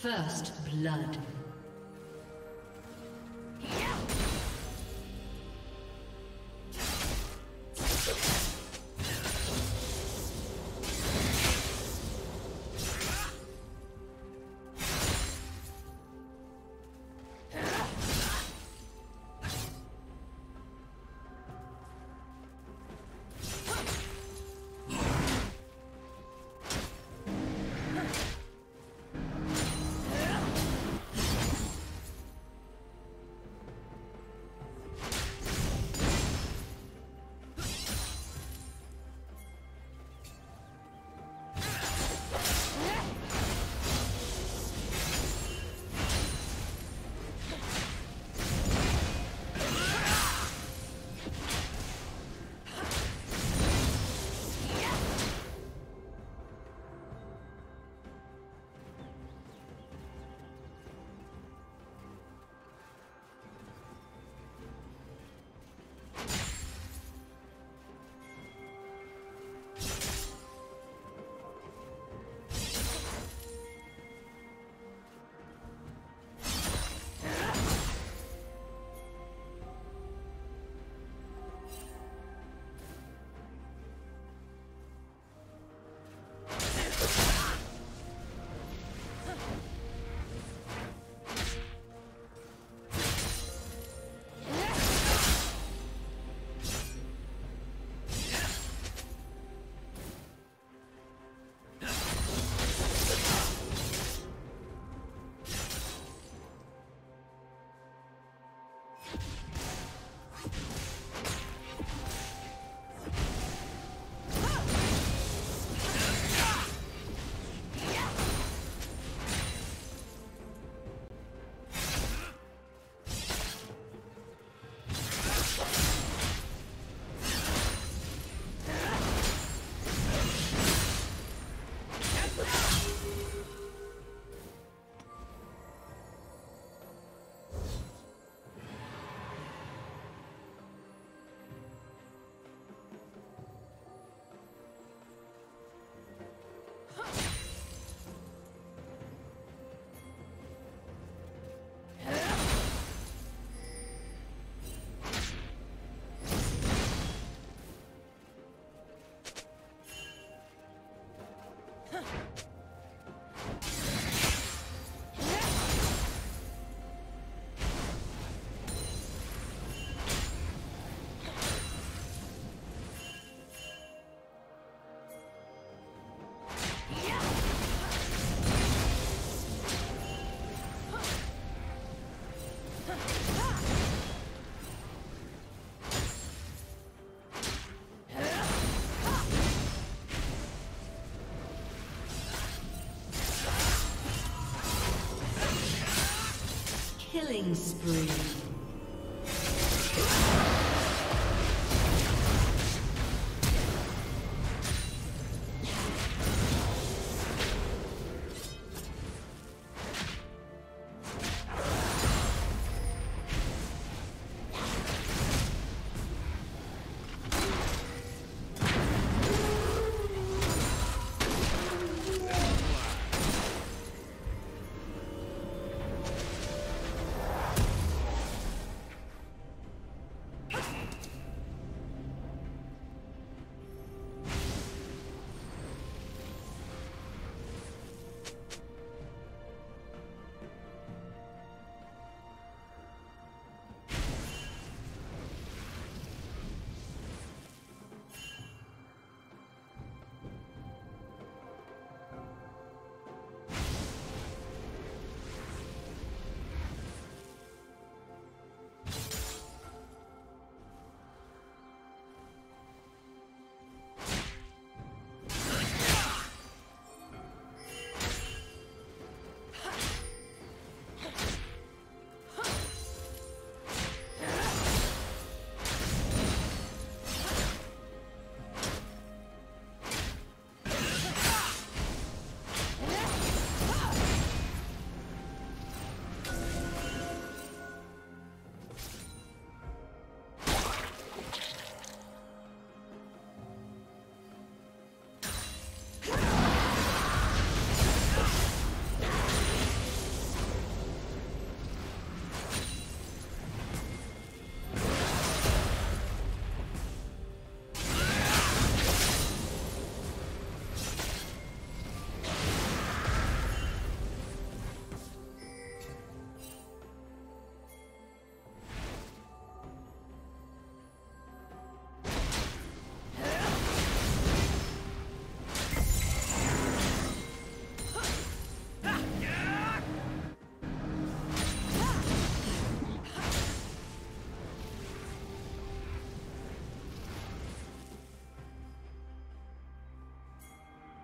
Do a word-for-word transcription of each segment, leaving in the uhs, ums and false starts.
First blood. Killing spree.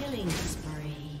Killing spree.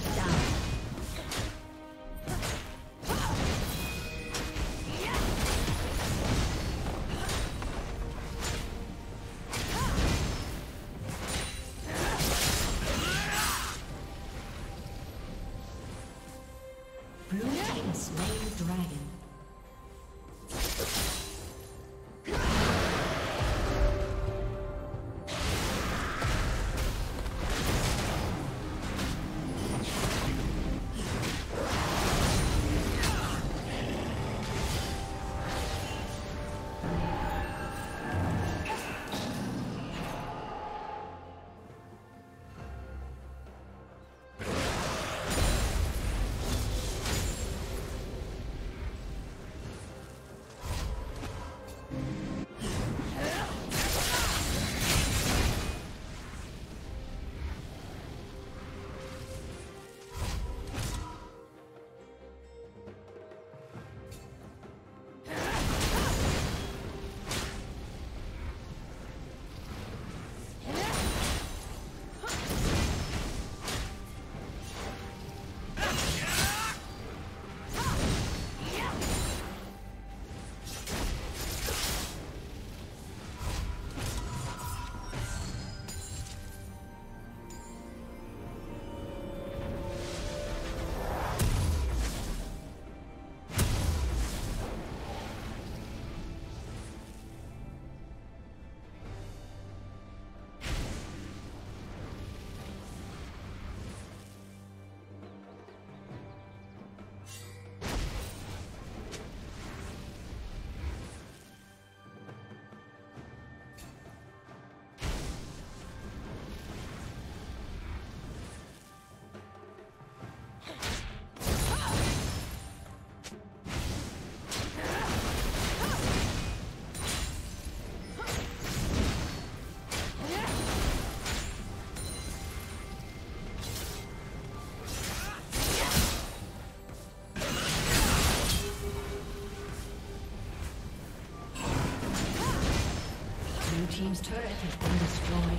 Shut down. Team's turret has been destroyed.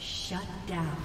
Shut down.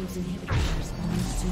wave's inhibitor responds to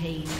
pain.